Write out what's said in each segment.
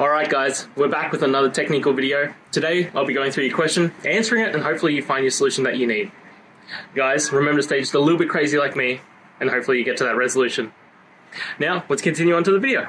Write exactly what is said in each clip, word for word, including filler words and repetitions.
Alright guys, we're back with another technical video. Today, I'll be going through your question, answering it, and hopefully you find your solution that you need. Guys, remember to stay just a little bit crazy like me, and hopefully you get to that resolution. Now, let's continue on to the video.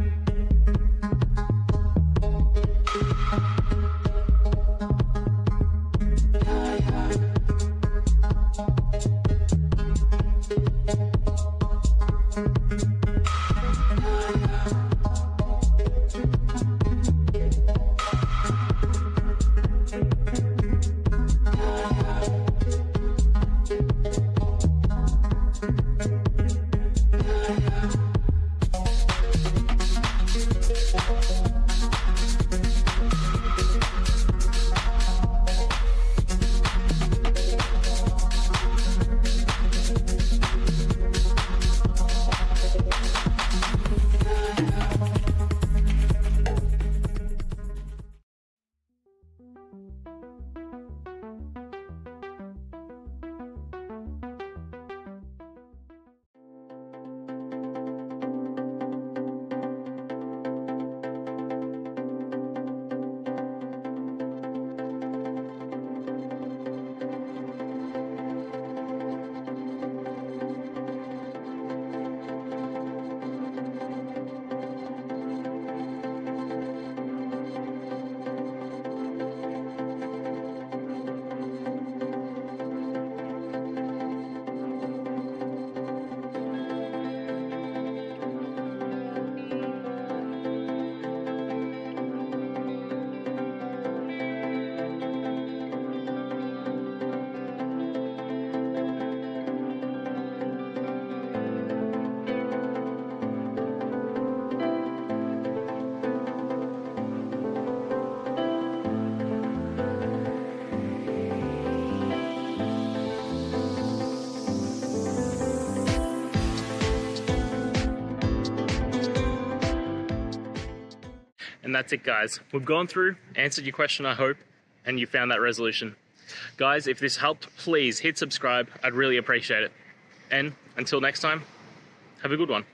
And that's it guys, we've gone through, answered your question I hope, and you found that resolution. Guys, if this helped, please hit subscribe, I'd really appreciate it. And until next time, have a good one.